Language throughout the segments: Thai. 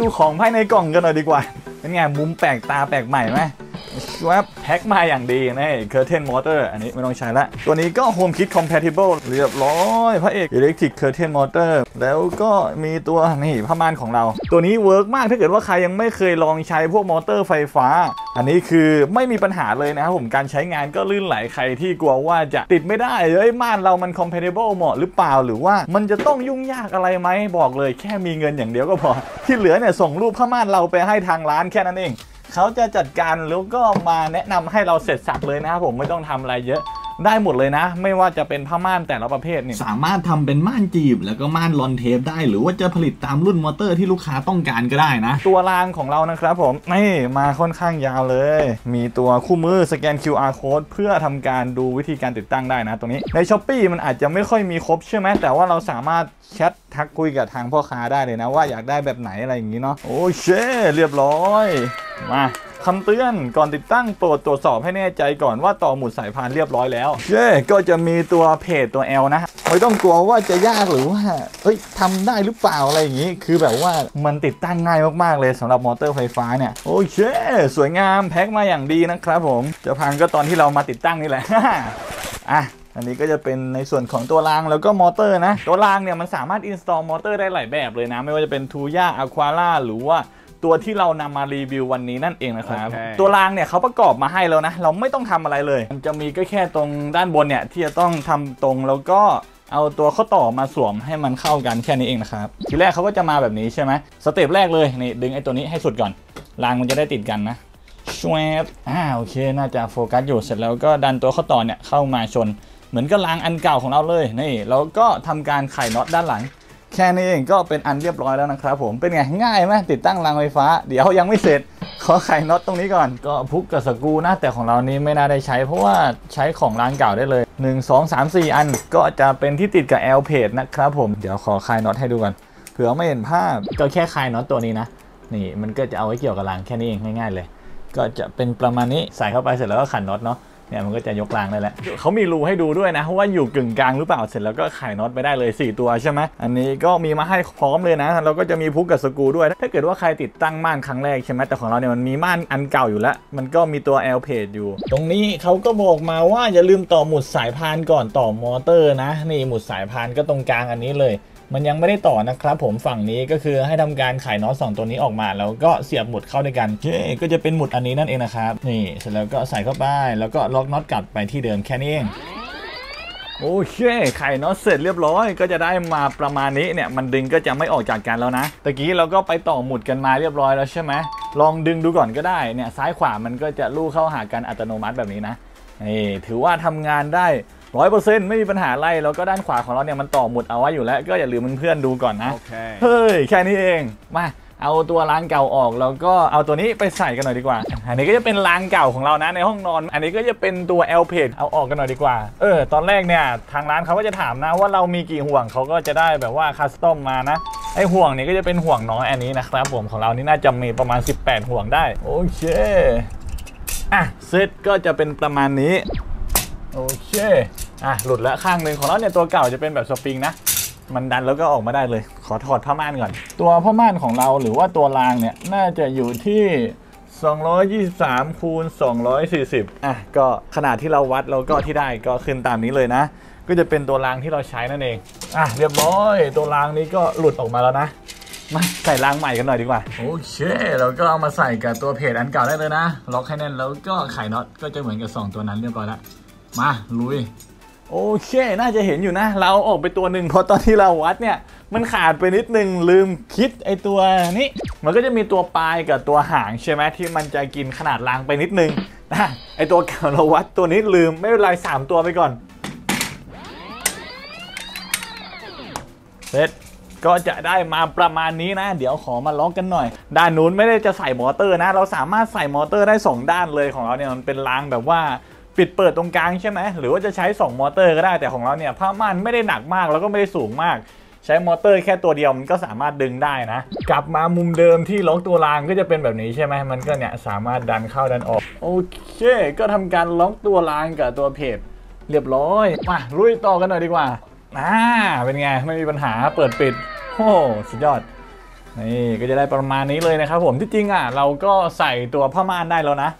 ดูของภายในกล่องกันหน่อยดีกว่าเป็นไงมุมแปลกตาแปลกใหม่ไหมว่าแพ็คมาอย่างดีนะเคอร์เทนมอเตอร์อันนี้ไม่ต้องใช้ละตัวนี้ก็ HomeKit Compatible เรียบร้อยพระเอก Electric Curtain Motor แล้วก็มีตัวนี่ผ้าม่านของเราตัวนี้เวิร์กมากถ้าเกิดว่าใครยังไม่เคยลองใช้พวกมอเตอร์ไฟฟ้าอันนี้คือไม่มีปัญหาเลยนะครับผมการใช้งานก็ลื่นไหลใครที่กลัวว่าจะติดไม่ได้เอ้ยม่านเรามัน Compatible เหมาะหรือเปล่าหรือว่ามันจะต้องยุ่งยากอะไรไหมบอกเลยแค่มีเงินอย่างเดียวก็พอที่เหลือเนี่ยส่งรูปผ้าม่านเราไปให้ทางร้านแค่นั้นเองเขาจะจัดการแล้วก็มาแนะนำให้เราเสร็จสับเลยนะครับผมไม่ต้องทำอะไรเยอะได้หมดเลยนะไม่ว่าจะเป็นผ้าม่านแต่ละประเภทนี่สามารถทำเป็นม่านจีบแล้วก็ม่านลอนเทปได้หรือว่าจะผลิตตามรุ่นมอเตอร์ที่ลูกค้าต้องการก็ได้นะตัวรางของเรานะครับผมนี่มาค่อนข้างยาวเลยมีตัวคู่มือสแกน QR code เพื่อทำการดูวิธีการติดตั้งได้นะตรงนี้ใน Shopee มันอาจจะไม่ค่อยมีครบใช่ไหมแต่ว่าเราสามารถแชททักคุยกับทางพ่อค้าได้เลยนะว่าอยากได้แบบไหนอะไรอย่างนี้เนาะโอเคเรียบร้อยมาคำเตือนก่อนติดตั้งโปรดตรวจสอบให้แน่ใจก่อนว่าต่อหมุดสายพานเรียบร้อยแล้วเย่ก็จะมีตัวเพจตัว L นะไม่ต้องกลัวว่าจะยากหรือว่าเฮ้ยทำได้หรือเปล่าอะไรอย่างนี้คือแบบว่ามันติดตั้งง่ายมากๆเลยสำหรับมอเตอร์ไฟฟ้าเนี่ยโอเคสวยงามแพ็คมาอย่างดีนะครับผมจะพังก็ตอนที่เรามาติดตั้งนี่แหละ อันนี้ก็จะเป็นในส่วนของตัวรางแล้วก็มอเตอร์นะตัวรางเนี่ยมันสามารถ install มอเตอร์ได้หลายแบบเลยนะไม่ว่าจะเป็น Tuya Aquara หรือว่าตัวที่เรานำมารีวิววันนี้นั่นเองนะครับ okay. ตัวรางเนี่ยเขาประกอบมาให้แล้วนะเราไม่ต้องทำอะไรเลยมันจะมีก็แค่ตรงด้านบนเนี่ยที่จะต้องทำตรงแล้วก็เอาตัวข้อต่อมาสวมให้มันเข้ากันแค่นี้เองนะครับทีแรกเขาก็จะมาแบบนี้ใช่ไหมสเต็ปแรกเลยนี่ดึงไอ้ตัวนี้ให้สุดก่อนรางมันจะได้ติดกันนะชวบโอเคน่าจะโฟกัสอยู่เสร็จแล้วก็ดันตัวข้อต่อเนี่ยเข้ามาชนเหมือนกับรางอันเก่าของเราเลยนี่แล้วก็ทำการไขน็อตด้านหลังแค่นี้เองก็เป็นอันเรียบร้อยแล้วนะครับผมเป็นไงง่ายไหมติดตั้งรางไฟฟ้าเดี๋ยวยังไม่เสร็จขอไขน็อตตรงนี้ก่อนก็พุกกับสกรูนะแต่ของเรานี้ไม่น่าได้ใช้เพราะว่าใช้ของร้านเก่าได้เลย1 2 3 4อันก็จะเป็นที่ติดกับ L เพจนะครับผมเดี๋ยวขอไขน็อตให้ดูกันเผื่อไม่เห็นภาพก็แค่ไขน็อตตัวนี้นะนี่มันก็จะเอาไว้เกี่ยวกับรางแค่นี้เองง่ายๆเลยก็จะเป็นประมาณนี้ใส่เข้าไปเสร็จแล้วก็ขันน็อตเนาะเนี่ยมันก็จะยกรางได้แล้วเขามีรูให้ดูด้วยนะว่าอยู่กึ่งกลางหรือเปล่าเสร็จแล้วก็ไขน็อตไปได้เลย4ตัวใช่ไหมอันนี้ก็มีมาให้พร้อมเลยนะเราก็จะมีพุกกับสกรูด้วยถ้าเกิดว่าใครติดตั้งม่านครั้งแรกใช่ไหมแต่ของเราเนี่ยมันมีม่านอันเก่าอยู่แล้วมันก็มีตัว L เพจอยู่ตรงนี้เขาก็บอกมาว่าอย่าลืมต่อหมุดสายพานก่อนต่อมอเตอร์นะนี่หมุดสายพานก็ตรงกลางอันนี้เลยมันยังไม่ได้ต่อนะครับผมฝั่งนี้ก็คือให้ทำการไขน็อต2ตัวนี้ออกมาแล้วก็เสียบหมุดเข้าด้วยกันก็จะเป็นหมุดอันนี้นั่นเองนะครับนี่เสร็จแล้วก็ใส่เข้าไปแล้วก็ล็อกน็อตกลับไปที่เดิมแค่นี้เองโอเคไขน็อตเสร็จเรียบร้อยก็จะได้มาประมาณนี้เนี่ยมันดึงก็จะไม่ออกจากกันแล้วนะตะกี้เราก็ไปต่อหมุดกันมาเรียบร้อยแล้วใช่ไหมลองดึงดูก่อนก็ได้เนี่ยซ้ายขวามันก็จะลู่เข้าหากันอัตโนมัติแบบนี้นะนี่ถือว่าทำงานได้100%ไม่มีปัญหาอะไรแล้วก็ด้านขวาของเราเนี่ยมันต่อหมุดเอาไว้อยู่แล้วก็อย่าลืมเพื่อนๆดูก่อนนะเฮ้ยแค่นี้เองมาเอาตัวรางเก่าออกแล้วก็เอาตัวนี้ไปใส่กันหน่อยดีกว่าอันนี้ก็จะเป็นรางเก่าของเรานะในห้องนอนอันนี้ก็จะเป็นตัว L เพจเอาออกกันหน่อยดีกว่าตอนแรกเนี่ยทางร้านเขาก็จะถามนะว่าเรามีกี่ห่วงเขาก็จะได้แบบว่าคัสตอมมานะไอห่วงนี้ก็จะเป็นห่วงน้อยอันนี้นะครับผมของเรานี่น่าจะมีประมาณ18ห่วงได้โอเคอ่ะเซตก็จะเป็นประมาณนี้โอเคหลุดแล้วข้างหนึ่งของเราเนี่ยตัวเก่าจะเป็นแบบสปริงนะมันดันแล้วก็ออกมาได้เลยขอถอดผ้าม่านก่อนตัวผ้าม่านของเราหรือว่าตัวรางเนี่ยน่าจะอยู่ที่223 x 240ก็ขนาดที่เราวัดแล้วก็ที่ได้ก็ขึ้นตามนี้เลยนะก็จะเป็นตัวรางที่เราใช้นั่นเองเรียบร้อยตัวรางนี้ก็หลุดออกมาแล้วนะมาใส่รางใหม่กันหน่อยดีกว่าโอเคแล้วก็เอามาใส่กับตัวเพจอันเก่าได้เลยนะล็อกให้แน่นแล้วก็ไขน็อตก็จะเหมือนกับ2ตัวนั้นเรียบร้อยแล้วมาลุยโอเคน่าจะเห็นอยู่นะเราออกไปตัวหนึ่งเพราะตอนที่เราวัดเนี่ยมันขาดไปนิดนึงลืมคิดไอตัวนี้มันก็จะมีตัวปลายกับตัวหางใช่ไหมที่มันจะกินขนาดรางไปนิดนึงนะไอตัวเก่าเราวัดตัวนี้ลืมไม่เป็นไร3ตัวไปก่อนเสร็จก็จะได้มาประมาณนี้นะเดี๋ยวขอมาล็อกกันหน่อยด้านนู้นไม่ได้จะใส่มอเตอร์นะเราสามารถใส่มอเตอร์ได้2ด้านเลยของเราเนี่ยมันเป็นรางแบบว่าปิดเปิดตรงกลางใช่ไหมหรือว่าจะใช้2มอเตอร์ก็ได้แต่ของเราเนี่ยผ้าม่านไม่ได้หนักมากแล้วก็ไม่ได้สูงมากใช้มอเตอร์แค่ตัวเดียวมันก็สามารถดึงได้นะกลับมามุมเดิมที่ล็อกตัวรางก็จะเป็นแบบนี้ใช่ไหมมันก็เนี่ยสามารถดันเข้าดันออกโอเคก็ทำการล็อกตัวรางกับตัวเพจเรียบร้อยมาลุยต่อกันหน่อยดีกว่าเป็นไงไม่มีปัญหาเปิดปิดโอ้สุดยอด นี่ก็จะได้ประมาณนี้เลยนะครับผมที่จริงอ่ะเราก็ใส่ตัวผ้าม่านได้แล้วนะ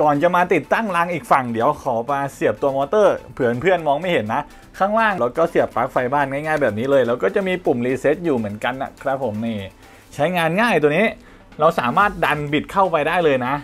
ก่อนจะมาติดตั้งรางอีกฝั่งเดี๋ยวขอมาเสียบตัวมอเตอร์เผื่อเพื่อนมองไม่เห็นนะข้างล่างแล้วก็เสียบปลั๊กไฟบ้านง่ายๆแบบนี้เลยแล้วก็จะมีปุ่มรีเซ็ตอยู่เหมือนกันนะครับผมนี่ใช้งานง่ายตัวนี้เราสามารถดันบิดเข้าไปได้เลยนะ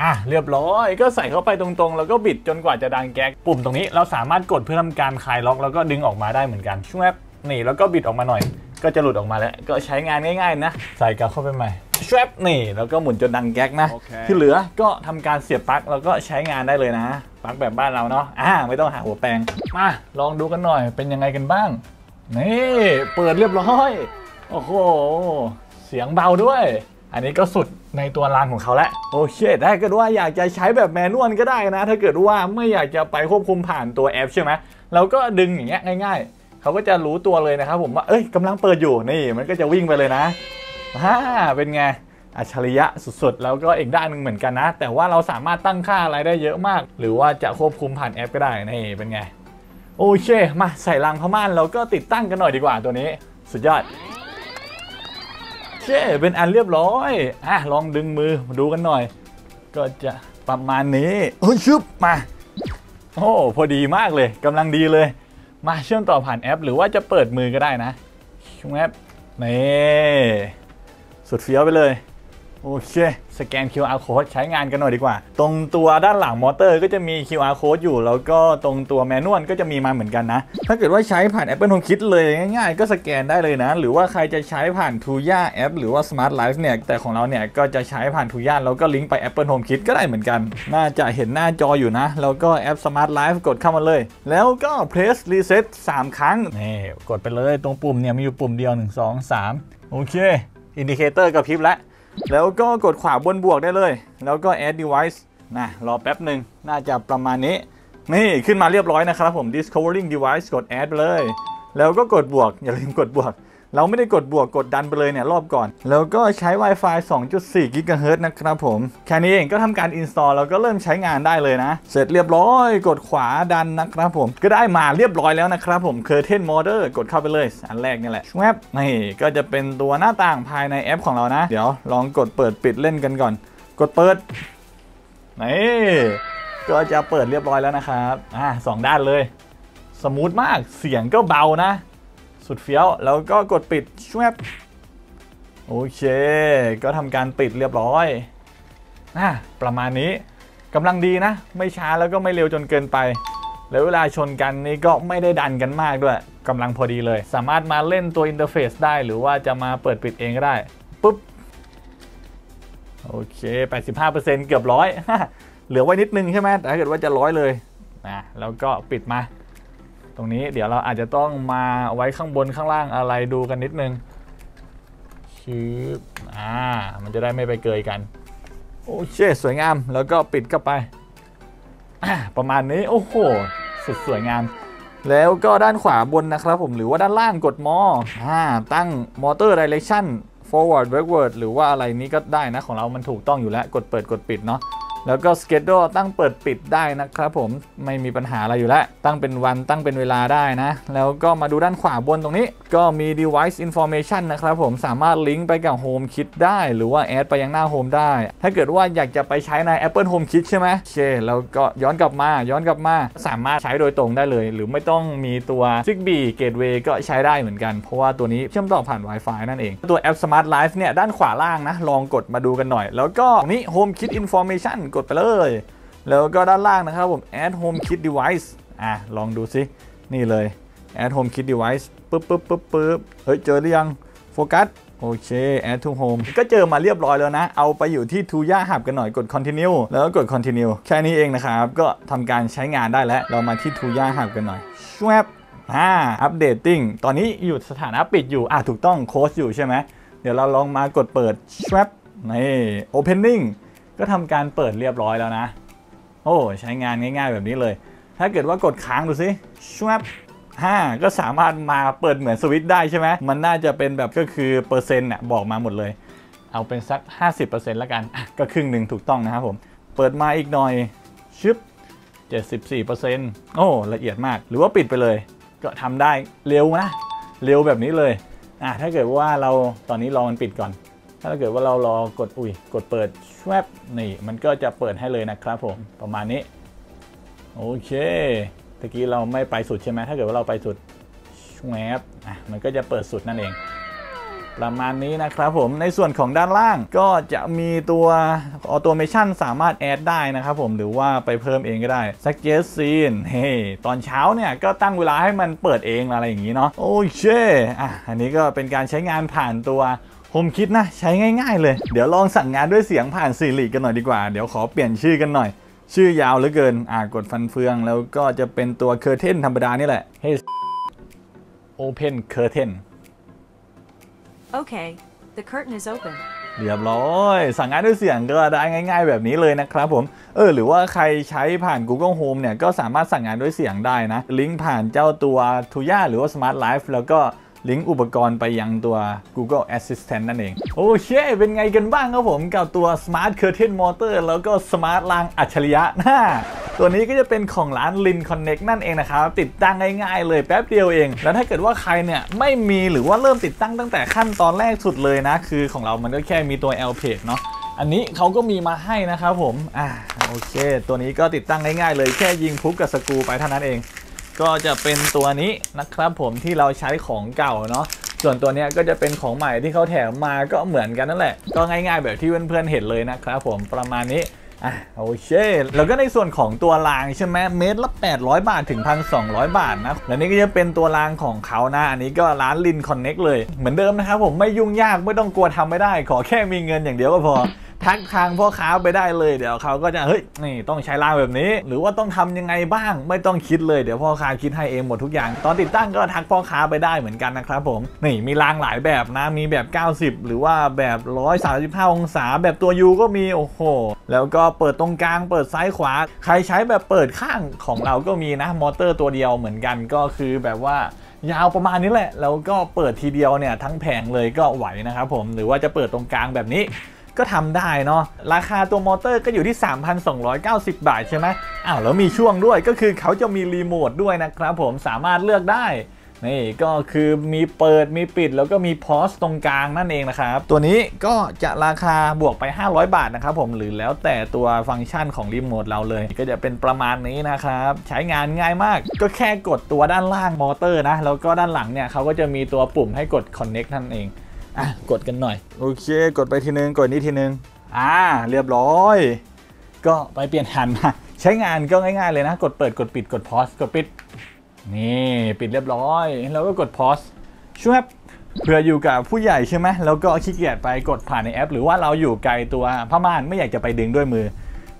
อ่ะเรียบร้อยก็ใส่เข้าไปตรงๆแล้วก็บิดจนกว่าจะดังแก๊กปุ่มตรงนี้เราสามารถกดเพื่อทำการคลายล็อกแล้วก็ดึงออกมาได้เหมือนกันช่วงแป๊บนี่แล้วก็บิดออกมาหน่อยก็จะหลุดออกมาแล้วก็ใช้งานง่ายๆนะใส่กลับเข้าไปใหม่แชปนี่แล้วก็หมุนจนดังแก๊กนะ okay. ที่เหลือก็ทำการเสียบปลั๊กแล้วก็ใช้งานได้เลยนะปลั๊กแบบบ้านเราเนาะไม่ต้องหาหัวแปลงมาลองดูกันหน่อยเป็นยังไงกันบ้างนี่เปิดเรียบร้อยโอ้โหเสียงเบาด้วยอันนี้ก็สุดในตัวรางของเขาแล้วโอเคถ้าเกิดว่าอยากจะใช้แบบแมนนวลก็ได้นะถ้าเกิดว่าไม่อยากจะไปควบคุมผ่านตัวแอปใช่ไหมเราก็ดึงอย่างเงี้ยง่ายๆเขาก็จะรู้ตัวเลยนะครับผมว่าเอ้ยกำลังเปิดอยู่นี่มันก็จะวิ่งไปเลยนะเป็นไงอัจฉริยะสุดๆแล้วก็อีกด้านหนึ่งเหมือนกันนะแต่ว่าเราสามารถตั้งค่าอะไรได้เยอะมากหรือว่าจะควบคุมผ่านแอปก็ได้นี่เป็นไงโอเคมาใส่รางผ้าม่านแล้วก็ติดตั้งกันหน่อยดีกว่าตัวนี้สุดยอดเช่เป็นอันเรียบร้อยลองดึงมือดูกันหน่อยก็จะประมาณนี้โอ้ยชึบมาโอ้พอดีมากเลยกำลังดีเลยมาเชื่อมต่อผ่านแอปหรือว่าจะเปิดมือก็ได้นะช่วงแอปนี่สุดเฟี้ยวไปเลยโอเคสแกน QR Code ใช้งานกันหน่อยดีกว่าตรงตัวด้านหลังมอเตอร์ก็จะมี QR Code อยู่แล้วก็ตรงตัวแมนนวลก็จะมีมาเหมือนกันนะถ้าเกิดว่าใช้ผ่าน Apple HomeKit เลยง่ายๆก็สแกนได้เลยนะหรือว่าใครจะใช้ผ่าน Tuya แอปหรือว่า Smart Life เนี่ยแต่ของเราเนี่ยก็จะใช้ผ่าน Tuya แล้วก็ลิงก์ไป Apple HomeKit ก็ได้เหมือนกันน่าจะเห็นหน้าจออยู่นะแล้วก็แอป Smart Life กดเข้ามาเลยแล้วก็ Press Reset 3 ครั้งนี่กดไปเลยตรงปุ่มเนี่ยมีอยู่ปุ่มเดียว 1 2 3 โอเคอินดิเคเตอร์กระพริบแล้วก็กดขวาบนบวกได้เลยแล้วก็ add device นะรอแป๊บหนึ่งน่าจะประมาณนี้นี่ขึ้นมาเรียบร้อยนะครับผม discovering device กด add ไปเลยแล้วก็กดบวกอย่าลืมกดบวกเราไม่ได้กดบวกกดดันไปเลยเนี่ยรอบก่อนแล้วก็ใช้ Wi-Fi 2.4 GHz นะครับผมแค่นี้เองก็ทำการ install แล้วก็เริ่มใช้งานได้เลยนะเสร็จเรียบร้อยกดขวาดันนะครับผมก็ได้มาเรียบร้อยแล้วนะครับผม Curtain Modder กดเข้าไปเลยอันแรกนี่แหละแวบนี่ก็จะเป็นตัวหน้าต่างภายในแอปของเรานะเดี๋ยวลองกดเปิดปิดเล่นกันก่อนกดเปิดนี่ก็จะเปิดเรียบร้อยแล้วนะครับสองด้านเลยสมูทมากเสียงก็เบานะสุดเฟี้ยวแล้วก็กดปิดชวบโอเคก็ทำการปิดเรียบร้อยประมาณนี้กำลังดีนะไม่ช้าแล้วก็ไม่เร็วจนเกินไปแล้วเวลาชนกันนี่ก็ไม่ได้ดันกันมากด้วยกำลังพอดีเลยสามารถมาเล่นตัวอินเทอร์เฟซได้หรือว่าจะมาเปิดปิดเองก็ได้ปุ๊บโอเค 85% เกือบร้อยเหลือไว้นิดนึงใช่ไหมแต่ถ้าเกิดว่าจะร้อยเลยแล้วก็ปิดมาตรงนี้เดี๋ยวเราอาจจะต้องมาไว้ข้างบนข้างล่างอะไรดูกันนิดนึงชืบมันจะได้ไม่ไปเกยกันโอเคสวยงามแล้วก็ปิดเข้าไปประมาณนี้โอ้โหสุดสวยงามแล้วก็ด้านขวาบนนะครับผมหรือว่าด้านล่างกดมอตั้ง motor direction forward backward หรือว่าอะไรนี้ก็ได้นะของเรามันถูกต้องอยู่แล้วกดเปิดกดปิดเนาะแล้วก็ schedule ตั้งเปิดปิดได้นะครับผมไม่มีปัญหาอะไรอยู่แล้วตั้งเป็นวันตั้งเป็นเวลาได้นะแล้วก็มาดูด้านขวาบนตรงนี้ก็มี device information นะครับผมสามารถลิงก์ไปกับ HomeKit ได้หรือว่าแอดไปยังหน้า Home ได้ถ้าเกิดว่าอยากจะไปใช้ใน Apple HomeKit ใช่ไหมโอเคแล้วก็ย้อนกลับมาสามารถใช้โดยตรงได้เลยหรือไม่ต้องมีตัว Zigbee Gateway ก็ใช้ได้เหมือนกันเพราะว่าตัวนี้เชื่อมต่อผ่าน Wi-Fi นั่นเองตัวแอป Smart Life เนี่ยด้านขวาล่างนะลองกดมาดูกันหน่อยแล้วก็นี้ HomeKit Informationกดไปเลยแล้วก็ด้านล่างนะครับผม add HomeKit device ลองดูซินี่เลย add HomeKit device ปึ๊บเฮ้ยเจอหรือยังโฟกัสโอเค add to home ก็เจอมาเรียบร้อยแล้วนะเอาไปอยู่ที่ Tuya Hub กันหน่อยกด continue แล้วก็กด continue แค่นี้เองนะครับก็ทำการใช้งานได้แล้วเรามาที่ Tuya Hub กันหน่อยชวบอัปเดตติ้งตอนนี้อยู่สถานะปิดอยู่ถูกต้องโค้ชอยู่ใช่ไหมเดี๋ยวเราลองมากดเปิดชวบนี่ openingก็ทำการเปิดเรียบร้อยแล้วนะโอ้ใช้งานง่ายๆแบบนี้เลยถ้าเกิดว่ากดค้างดูสิชัวบก็สามารถมาเปิดเหมือนสวิตช์ได้ใช่ไหมมันน่าจะเป็นแบบก็คือเปอร์เซ็นต์เนี่ยบอกมาหมดเลยเอาเป็นสัก 50% แล้วกันก็ครึ่งหนึ่งถูกต้องนะครับผมเปิดมาอีกหน่อยชึบ 74% โอ้ละเอียดมากหรือว่าปิดไปเลย ก็ทำได้เร็วนะเร็วแบบนี้เลยถ้าเกิดว่าเราตอนนี้รอมันปิดก่อนถ้าเกิดว่าเรารอกดกดเปิดแวบนี่มันก็จะเปิดให้เลยนะครับผมประมาณนี้โอเคตะกี้เราไม่ไปสุดใช่ไหมถ้าเกิดว่าเราไปสุดแวบมันก็จะเปิดสุดนั่นเองประมาณนี้นะครับผมในส่วนของด้านล่างก็จะมีตัวออโตเมชันสามารถแอดได้นะครับผมหรือว่าไปเพิ่มเองก็ได้ Suggest Scene เฮ้ตอนเช้าเนี่ยก็ตั้งเวลาให้มันเปิดเองอะไรอย่างนี้เนาะโอเคอันนี้ก็เป็นการใช้งานผ่านตัว HomeKit นะใช้ง่ายๆเลยเดี๋ยวลองสั่งงานด้วยเสียงผ่าน Siri กันหน่อยดีกว่าเดี๋ยวขอเปลี่ยนชื่อกันหน่อยชื่อยาวเหลือเกินกดฟันเฟืองแล้วก็จะเป็นตัว Curtain ธรรมดานี่แหละ Hey Open Curtain Okay, the curtain is open. เรียบร้อยสั่งงานด้วยเสียงก็ได้ง่ายๆแบบนี้เลยนะครับผมหรือว่าใครใช้ผ่าน Google Home เนี่ยก็สามารถสั่งงานด้วยเสียงได้นะลิงก์ผ่านเจ้าตัว Tuya หรือว่า Smart Life แล้วก็ลิงก์อุปกรณ์ไปยังตัว Google Assistant นั่นเองโอเคเป็นไงกันบ้างครับผมกับตัว Smart Curtain Motor แล้วก็ Smart รางอัจฉริยะนะตัวนี้ก็จะเป็นของร้าน Lin Connect นั่นเองนะครับติดตั้งง่ายๆเลยแป๊บเดียวเองแล้วถ้าเกิดว่าใครเนี่ยไม่มีหรือว่าเริ่มติดตั้งตั้งแต่ขั้นตอนแรกสุดเลยนะคือของเรามันก็แค่มีตัว L-Page เนาะอันนี้เขาก็มีมาให้นะครับผมโอเคตัวนี้ก็ติดตั้งง่ายๆเลยแค่ยิงพุกกับสกรูไปเท่านั้นเองก็จะเป็นตัวนี้นะครับผมที่เราใช้ของเก่าเนาะส่วนตัวนี้ก็จะเป็นของใหม่ที่เขาแถมมาก็เหมือนกันนั่นแหละก็ง่ายๆแบบที่เพื่อนๆเห็นเลยนะครับผมประมาณนี้โอเคแล้วก็ในส่วนของตัวรางใช่ไหมเมตรละ800บาทถึง 1,200 บาทนะและนี่ก็จะเป็นตัวรางของเขานะอันนี้ก็ร้าน Lin Connect เลยเหมือนเดิมนะครับผมไม่ยุ่งยากไม่ต้องกลัวทำไม่ได้ขอแค่มีเงินอย่างเดียวก็พอทักทางพ่อค้าไปได้เลยเดี๋ยวเขาก็จะเฮ้ยนี่ต้องใช้รางแบบนี้หรือว่าต้องทำยังไงบ้างไม่ต้องคิดเลยเดี๋ยวพ่อค้าคิดให้เองหมดทุกอย่างตอนติดตั้งก็ทักพ่อค้าไปได้เหมือนกันนะครับผมนี่มีรางหลายแบบนะมีแบบ90หรือว่าแบบ135องศาแบบตัวยูก็มีโอ้โหแล้วก็เปิดตรงกลางเปิดซ้ายขวาใครใช้แบบเปิดข้างของเราก็มีนะมอเตอร์ตัวเดียวเหมือนกันก็คือแบบว่ายาวประมาณนี้แหละแล้วก็เปิดทีเดียวเนี่ยทั้งแผงเลยก็ไหวนะครับผมหรือว่าจะเปิดตรงกลางแบบนี้ก็ทำได้เนาะราคาตัวมอเตอร์ก็อยู่ที่ 3,290 บาทใช่ไหมแล้วมีช่วงด้วยก็คือเขาจะมีรีโมทด้วยนะครับผมสามารถเลือกได้นี่ก็คือมีเปิดมีปิดแล้วก็มีพอสตรงกลางนั่นเองนะครับตัวนี้ก็จะราคาบวกไป500บาทนะครับผมหรือแล้วแต่ตัวฟังก์ชันของรีโมทเราเลยก็จะเป็นประมาณนี้นะครับใช้งานง่ายมากก็แค่กดตัวด้านล่างมอเตอร์นะแล้วก็ด้านหลังเนี่ยเขาก็จะมีตัวปุ่มให้กด Connect นั่นเองกดกันหน่อยโอเคกดไปทีนึงกดนี้ทีนึงเรียบร้อยก็ไปเปลี่ยนหันมาใช้งานก็ง่ายๆเลยนะกดเปิดกดปิดกดพอสกดปิดนี่ปิดเรียบร้อยแล้วก็กดพอสช่วยเผื่ออยู่กับผู้ใหญ่ใช่ไหมแล้วก็ขี้เกียจไปกดผ่านในแอปหรือว่าเราอยู่ไกลตัวผ้าม่านไม่อยากจะไปดึงด้วยมือ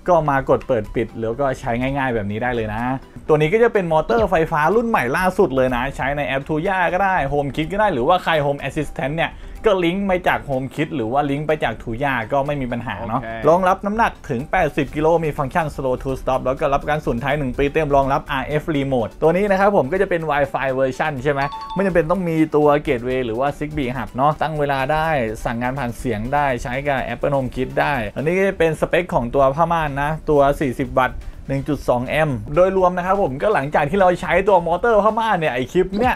ก็มากดเปิดปิดแล้วก็ใช้ง่ายๆแบบนี้ได้เลยนะตัวนี้ก็จะเป็นมอเตอร์ไฟฟ้ารุ่นใหม่ล่าสุดเลยนะใช้ในแอป Tuya ก็ได้ HomeKit ก็ได้หรือว่าใคร Home Assistant เนี่ยก็ลิงก์ไปจาก HomeKit หรือว่าลิงก์ไปจาก Tuya ก็ไม่มีปัญหาเนาะรองรับน้ำหนักถึง80กิโลมีฟังก์ชัน Slow to Stop แล้วก็รับการสูญท้าย1ปีเต็มรองรับ RF Remote ตัวนี้นะครับผมก็จะเป็น Wi-Fi เวอร์ชันใช่ไหมไม่จำเป็นต้องมีตัว Gateway หรือว่า Zigbee Hub เนาะตั้งเวลาได้สั่งงานผ่านเสียงได้ใช้กับ Apple HomeKit ได้อันนี้ก็จะเป็นสเปคของตัวผ้าม่านนะตัว40 วัตต์1.2 แอมป์โดยรวมนะครับผมก็หลังจากที่เราใช้ตัวมอเตอร์ผ้าม่านเนี่ยไอคลิปเนี่ย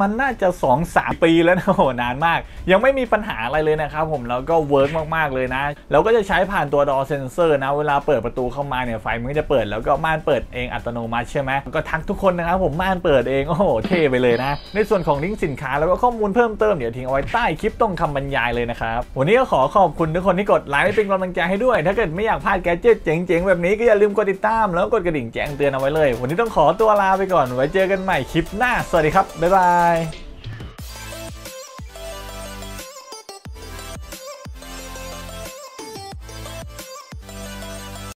มันน่าจะ 2-3 ปีแล้วนะโหนานมากยังไม่มีปัญหาอะไรเลยนะครับผมแล้วก็เวิร์กมากๆเลยนะเราก็จะใช้ผ่านตัวดอร์เซนเซอร์นะเวลาเปิดประตูเข้ามาเนี่ยไฟมันก็จะเปิดแล้วก็ม่านเปิดเองอัตโนมัติใช่ไหมก็ทักทุกคนนะครับผมม่านเปิดเองโอ้โหเท่ไปเลยนะในส่วนของลิงก์สินค้าแล้วก็ข้อมูลเพิ่มเติมเดี๋ยวทิ้งเอาไว้ใต้คลิปตรงคำบรรยายเลยนะครับวันนี้ก็ขอขอบคุณทุกคนที่กดไลค์เป็นกำลังใจให้ด้วยถ้าเกิดไม่อยากพลาดแกดเจ็ตเจ๋งๆแบบนี้ก็อย่าลืมกดติดตามแล้วกดกระดิ่งแจ้งเตือนเอาไว้เลยวันนี้ต้องขอตัวลาไปก่อนไว้เจอกันใหม่คลิปหน้าสวัสดีครับบ๊ายบาย